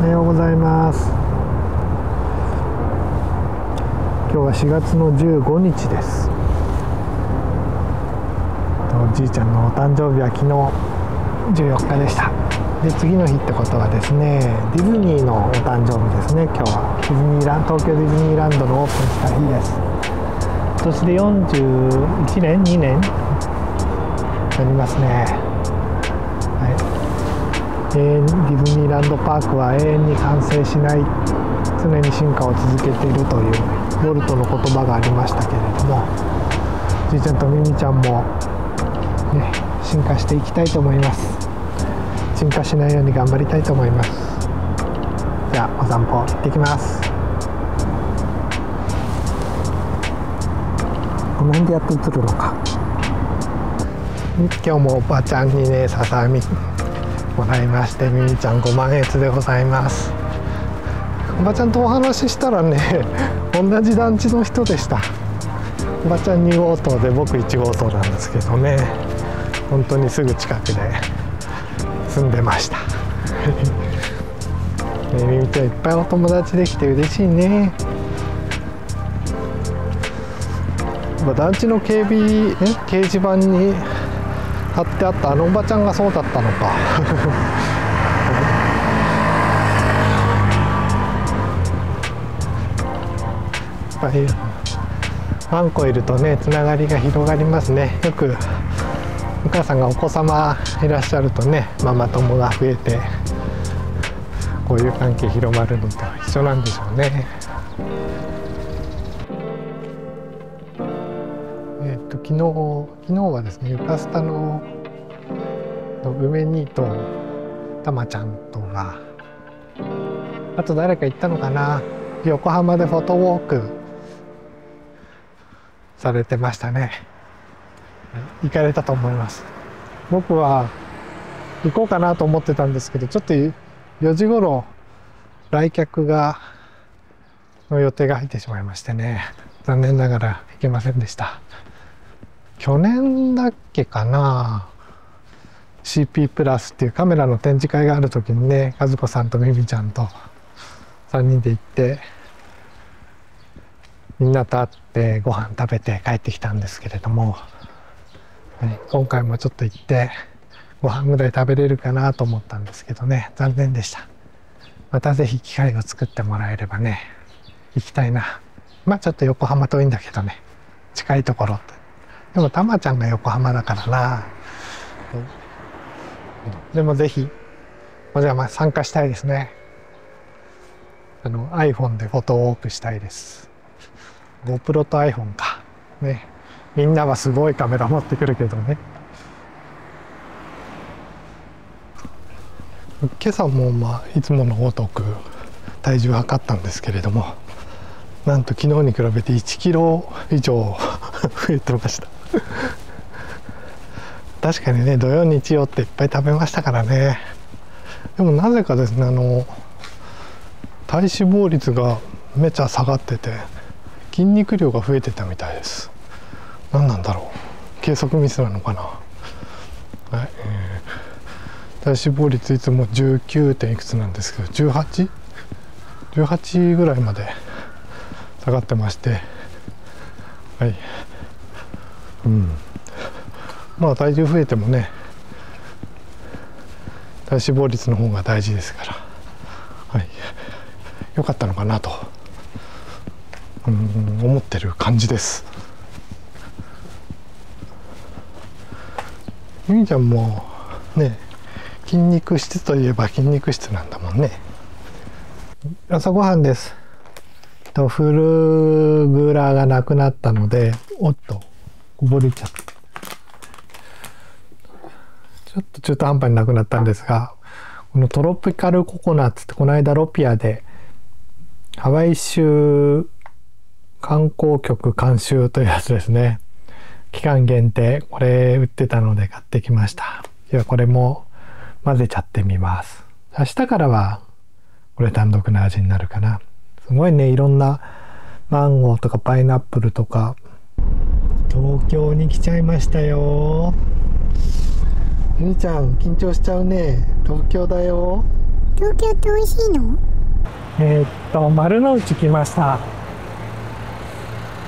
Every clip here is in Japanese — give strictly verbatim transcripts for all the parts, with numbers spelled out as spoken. おはようございます。今日はしがつのじゅうごにちです。おじいちゃんのお誕生日は昨日じゅうよっかでした。で、次の日ってことはですね、ディズニーのお誕生日ですね。今日はディズニーラン東京ディズニーランドのオープンした日です。今年でよんじゅういちねんにねんになりますね。ディズニーランドパークは永遠に完成しない、常に進化を続けているというウォルトの言葉がありましたけれども、じいちゃんとミミちゃんも、ね、進化していきたいと思います。進化しないように頑張りたいと思います。じゃあお散歩行ってきます。この辺でやって映るのか。今日もおばちゃんにね、ささみもらいまして、ミミちゃんごまんえつでございます。おばちゃんとお話ししたらね、同じ団地の人でした。おばちゃんにごうとうで僕いちごうとうなんですけどね、本当にすぐ近くで住んでました、ね、ミミちゃんいっぱいお友達できて嬉しいね。団地の警備、ね、掲示板に貼ってあったあのおばちゃんがそうだったのかやっぱりワンコいるとね、つながりが広がりますね。よくお母さんがお子様いらっしゃるとね、ママ友が増えてこういう関係広まるのと一緒なんでしょうね。えっと昨日昨日はですね、床下の梅兄とたまちゃんとが、あと誰か行ったのかな、横浜でフォトウォークされてましたね。行かれたと思います。僕は行こうかなと思ってたんですけど、ちょっとよじごろ来客がの予定が入ってしまいましてね、残念ながら行けませんでした。去年だっけかな、 シーピープラス っていうカメラの展示会がある時にね、和子さんとみみちゃんとさんにんで行って、みんなと会ってご飯食べて帰ってきたんですけれども、はい、今回もちょっと行ってご飯ぐらい食べれるかなと思ったんですけどね、残念でした。また是非機会を作ってもらえればね、行きたいな。まあちょっと横浜遠いんだけどね、近いところって。でもたまちゃんが横浜だからな。でもぜひお邪魔参加したいですね。あの アイフォン でフォトウォークしたいです。 ゴープロ と アイフォン かね。みんなはすごいカメラ持ってくるけどね、今朝もまあいつものごとく体重測ったんですけれども、なんと昨日に比べていちキロ以上増えてました確かにね、土曜日曜っていっぱい食べましたからね。でもなぜかですね、あの体脂肪率がめちゃ下がってて、筋肉量が増えてたみたいです。何なんだろう、計測ミスなのかな、はい。えー、体脂肪率いつも じゅうきゅうてんいくつなんですけど、じゅうはち?じゅうはち ぐらいまで下がってまして、はい、うん、まあ体重増えてもね、体脂肪率の方が大事ですから、はい、良かったのかなと、うん、思ってる感じです。ゆみちゃんもね、筋肉質といえば筋肉質なんだもんね。朝ごはんです。フルグラがなくなったので、おっとこぼれちゃった。ちょっと中途半端になくなったんですが、このトロピカルココナッツって、この間ロピアでハワイ州観光局監修というやつですね、期間限定、これ売ってたので買ってきました。ではこれも混ぜちゃってみます。明日からはこれ単独の味になるかな。すごいね、いろんなマンゴーとかパイナップルとか。東京に来ちゃいましたよ。ゆみちゃん緊張しちゃうね。東京だよ。東京って美味しいの？えっと丸の内来ました。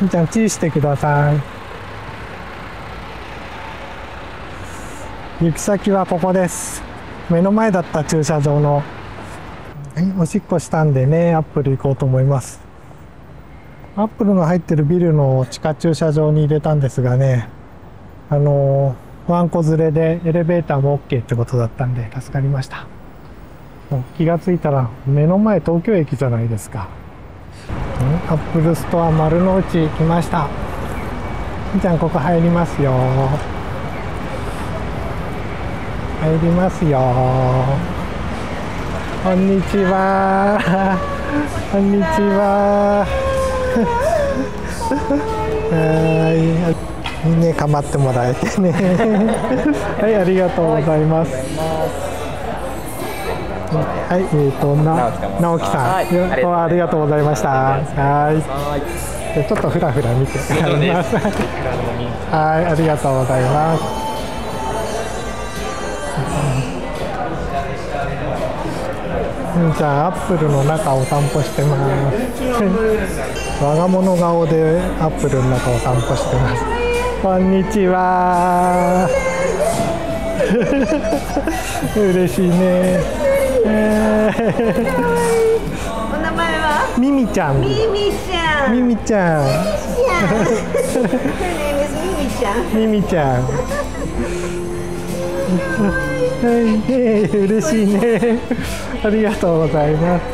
じゃあチーしてください。行き先はここです。目の前だった駐車場のおしっこしたんでね、アップル行こうと思います。アップルの入ってるビルの地下駐車場に入れたんですがね、あのワンコ連れでエレベーターも オーケー ってことだったんで助かりました。気がついたら目の前東京駅じゃないですか。アップルストア丸の内来ました。じゃあここ入りますよ、入りますよ。こんにちはこんにちははいいいね、構ってもらえてねはいありがとうございます。はい、えっと直樹さんありがとうございました。はい、ちょっとフラフラ見て帰ります。はい、ありがとうございます。じゃあアップルの中を散歩してます。我が物顔でアップルの中を散歩してます。こんにちは嬉しいね。お名前はミミちゃん。ミミちゃん。ミミちゃん。ミミちゃん。ミミちゃん。嬉しいね。ありがとうございます。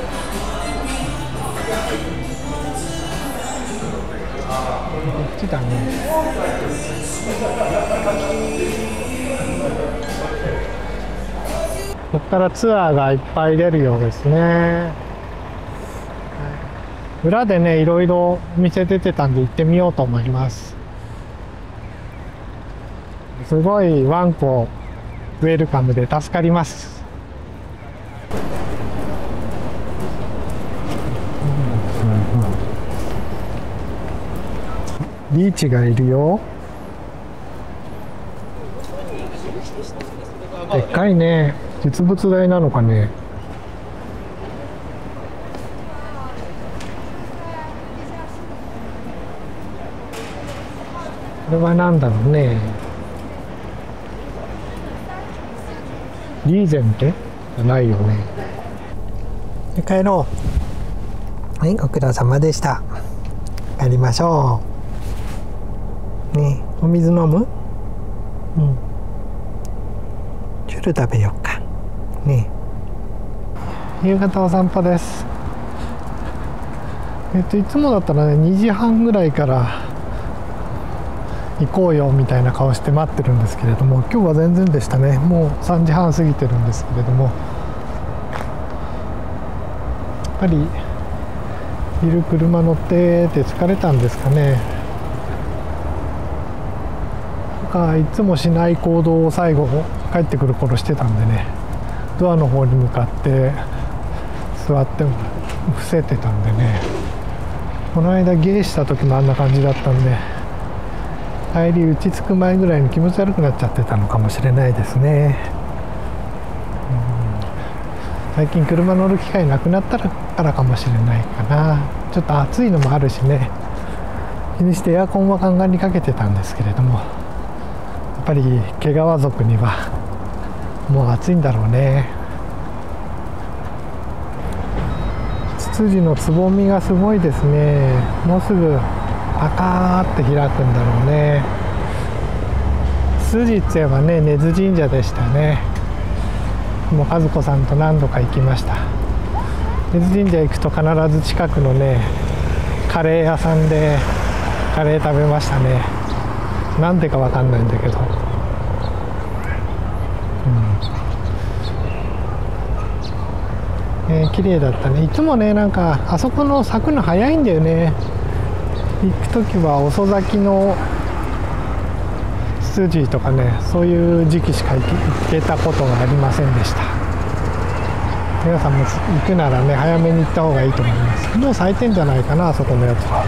こっちだね。ここからツアーがいっぱい出るようですね。裏でねいろいろ店出てたんで行ってみようと思います。すごいワンコウェルカムで助かります。リーチがいるよ。でっかいね。実物大なのかね。これは何だろうね。リーゼントじゃないよね。帰ろう。はい、ご苦労様でした。帰りましょう。ね、お水飲む？うん。チュール食べよっか。ね、夕方お散歩です。えっといつもだったらねにじはんぐらいから行こうよみたいな顔して待ってるんですけれども、今日は全然でしたね。もうさんじはん過ぎてるんですけれども、やっぱり昼車乗ってて疲れたんですかね。なんかいつもしない行動を最後帰ってくる頃してたんでね、ドアの方に向かって座っても伏せてたんでね。この間ゲーした時もあんな感じだったんで、帰り打ち着く前ぐらいに気持ち悪くなっちゃってたのかもしれないですね。うん、最近車乗る機会なくなったからかもしれないかな。ちょっと暑いのもあるしね、気にしてエアコンはガンガンにかけてたんですけれども、やっぱり毛皮族にはもう暑いんだろうね。ツツジのつぼみがすごいですね。もうすぐパカーって開くんだろうね。ツツジっていえばね根津神社でしたね。もう和子さんと何度か行きました。根津神社行くと必ず近くのねカレー屋さんでカレー食べましたね。なんでかわかんないんだけど、えー、綺麗だったね。いつもねなんかあそこの咲くの早いんだよね。行く時は遅咲きのツツジとかね、そういう時期しか行けたことがありませんでした。皆さんも行くならね早めに行った方がいいと思います。もう咲いてんじゃないかなあそこのやつは。